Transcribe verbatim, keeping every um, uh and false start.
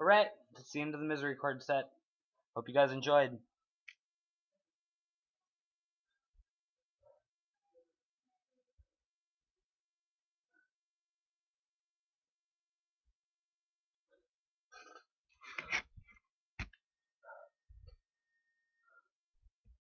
Alright, that's the end of the Misirycord set. Hope you guys enjoyed.